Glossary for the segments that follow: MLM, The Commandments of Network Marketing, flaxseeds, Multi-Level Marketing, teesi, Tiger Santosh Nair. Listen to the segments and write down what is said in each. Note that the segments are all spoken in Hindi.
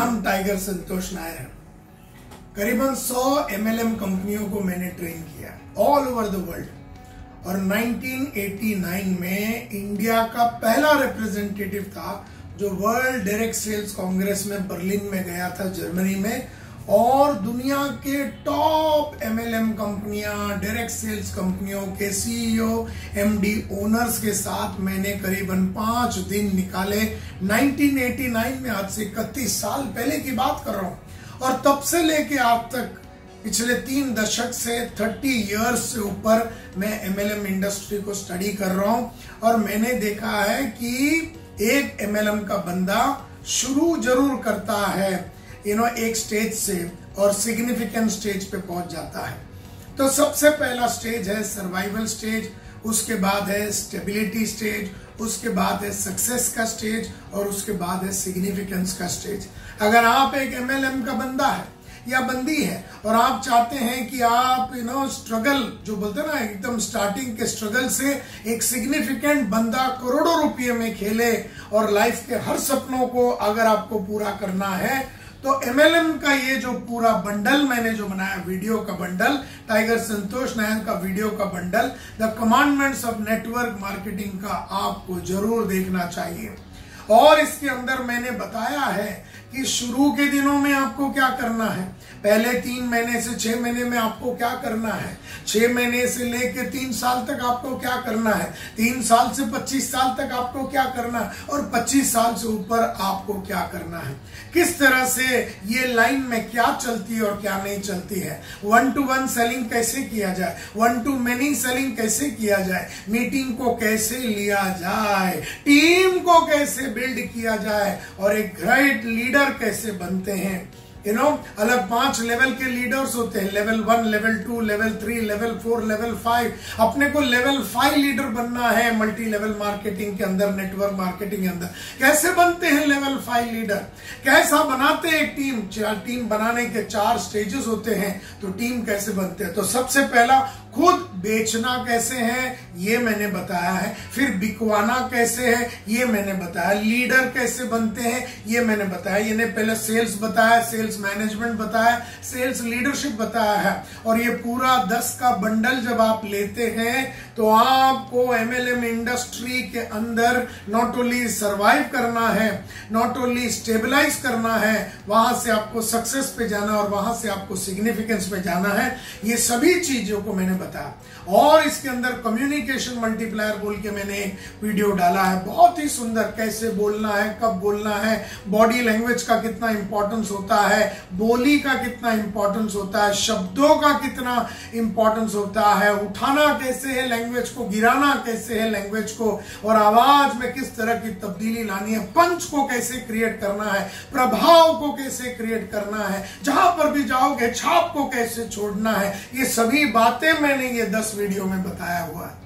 नाम टाइगर संतोष नायर है। करीबन 100 MLM कंपनियों को मैंने ट्रेन किया ऑल ओवर द वर्ल्ड और 1989 में इंडिया का पहला रिप्रेजेंटेटिव था जो वर्ल्ड डायरेक्ट सेल्स कांग्रेस में बर्लिन में गया था जर्मनी में, और दुनिया के टॉप MLM कंपनियां डायरेक्ट सेल्स कंपनियों के CEO MD ओनर्स के साथ मैंने करीबन 5 दिन निकाले 1989 में। आज से 31 साल पहले की बात कर रहा हूँ और तब से लेके आज तक पिछले 3 दशक से 30 इयर्स से ऊपर मैं MLM इंडस्ट्री को स्टडी कर रहा हूं और मैंने देखा है कि एक MLM का बंदा शुरू जरूर करता है एक स्टेज से और सिग्निफिकेंट स्टेज पे पहुंच जाता है। तो सबसे पहला स्टेज है सर्वाइवल स्टेज, उसके बाद है स्टेबिलिटी स्टेज, उसके बाद है सक्सेस का स्टेज और उसके बाद है सिग्निफिकेंस का स्टेज। अगर आप एक MLM का बंदा है या बंदी है और आप चाहते हैं कि आप स्ट्रगल जो बोलते हैं ना एकदम स्टार्टिंग के स्ट्रगल से एक सिग्निफिकेंट बंदा करोड़ों रुपये में खेले और लाइफ के हर सपनों को अगर आपको पूरा करना है तो MLM का ये जो पूरा बंडल मैंने जो बनाया वीडियो का बंडल, टाइगर संतोष नायर का वीडियो का bundle the commandments of network marketing का आपको जरूर देखना चाहिए। और इसके अंदर मैंने बताया है कि शुरू के दिनों में आपको क्या करना है, पहले 3 महीने से 6 महीने में आपको क्या करना है, 6 महीने से लेकर 3 साल तक आपको क्या करना है, 3 साल से 25 साल तक आपको क्या करना है और 25 साल से ऊपर आपको क्या करना है, किस तरह से ये लाइन में क्या चलती है और क्या नहीं चलती है, 1-to-1 सेलिंग कैसे किया जाए, 1-to-many सेलिंग कैसे किया जाए, मीटिंग को कैसे लिया जाए, टीम को कैसे बिल्ड किया जाए और एक ग्रेट लीडर कैसे बनते हैं। अलग 5 लेवल के लीडर्स होते हैं, level 1, level 2, level 3, level 4, level 5। अपने को लेवल 5 लीडर बनना है मल्टी लेवल मार्केटिंग के अंदर, नेटवर्क मार्केटिंग के अंदर कैसे बनते हैं लेवल 5 लीडर, कैसा बनाते हैं टीम, टीम बनाने के 4 स्टेजेस होते हैं तो टीम कैसे बनते हैं। तो सबसे पहला खुद बेचना कैसे है ये मैंने बताया है, फिर बिकवाना कैसे है ये मैंने बताया, लीडर कैसे बनते हैं ये मैंने बताया। ये पहले सेल्स बताया, सेल्स मैनेजमेंट बताया, सेल्स लीडरशिप बताया है और ये पूरा 10 का बंडल जब आप लेते हैं तो आपको MLM इंडस्ट्री के अंदर नॉट ओनली सर्वाइव करना है, नॉट ओनली स्टेबलाइज करना है, वहां से आपको सक्सेस पे जाना और वहां से आपको सिग्निफिकेंस पे जाना है। ये सभी चीजों को मैंने बताया और इसके अंदर कम्युनिकेशन मल्टीप्लायर बोल के मैंने एक वीडियो डाला है बहुत ही सुंदर, कैसे बोलना है, कब बोलना है, बॉडी लैंग्वेज का कितना इंपॉर्टेंस होता है, बोली का कितना इंपॉर्टेंस होता है, शब्दों का कितना इंपॉर्टेंस होता है, उठाना कैसे है लैंग्वेज को, गिराना कैसे है लैंग्वेज को और आवाज में किस तरह की तब्दीली लानी है, पंच को कैसे क्रिएट करना है, प्रभाव को कैसे क्रिएट करना है, जहां पर भी जाओगे छाप को कैसे छोड़ना है, ये सभी बातें मैंने ये 10 वीडियो में बताया हुआ है।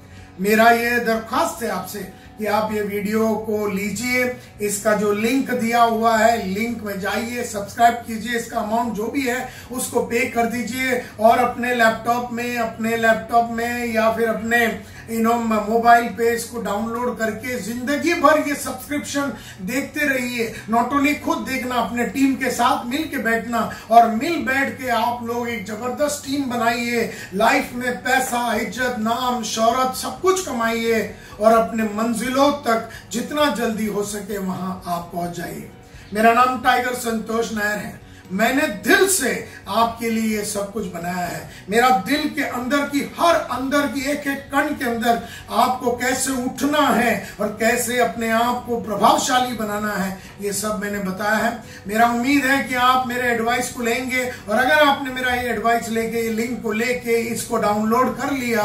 मेरा ये दरख्वास्त है आपसे कि आप ये वीडियो को लीजिए, इसका जो लिंक दिया हुआ है लिंक में जाइए, सब्सक्राइब कीजिए, इसका अमाउंट जो भी है उसको पे कर दीजिए और अपने लैपटॉप में या फिर अपने मोबाइल पे इसको डाउनलोड करके जिंदगी भर ये सब्सक्रिप्शन देखते रहिए। नॉट ओनली खुद देखना, अपने टीम के साथ मिल के बैठना और बैठ के आप लोग एक जबरदस्त टीम बनाइए, लाइफ में पैसा, इज्जत, नाम, शौहरत सब कुछ कमाइए और अपने मंजिलों तक जितना जल्दी हो सके वहां आप पहुंच जाइए। मेरा नाम टाइगर संतोष नायर है, मैंने दिल से आपके लिए ये सब कुछ बनाया है। मेरा दिल के अंदर की हर अंदर की एक कण के अंदर आपको कैसे उठना है और कैसे अपने आप को प्रभावशाली बनाना है ये सब मैंने बताया है। मेरा उम्मीद है कि आप मेरे एडवाइस को लेंगे और अगर आपने मेरा ये एडवाइस लेके ये लिंक को लेके इसको डाउनलोड कर लिया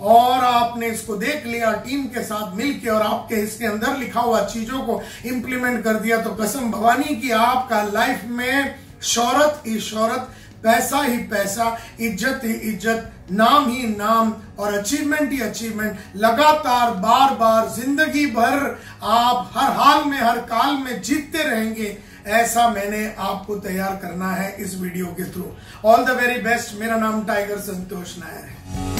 और आपने इसको देख लिया टीम के साथ मिलके और आपके इसके अंदर लिखा हुआ चीजों को इंप्लीमेंट कर दिया तो कसम भवानी की आपका लाइफ में शौहरत ही शौहरत, पैसा ही पैसा, इज्जत ही इज्जत, नाम ही नाम और अचीवमेंट ही अचीवमेंट लगातार बार बार जिंदगी भर आप हर हाल में हर काल में जीतते रहेंगे। ऐसा मैंने आपको तैयार करना है इस वीडियो के through. All the very best. मेरा नाम टाइगर संतोष नायर है।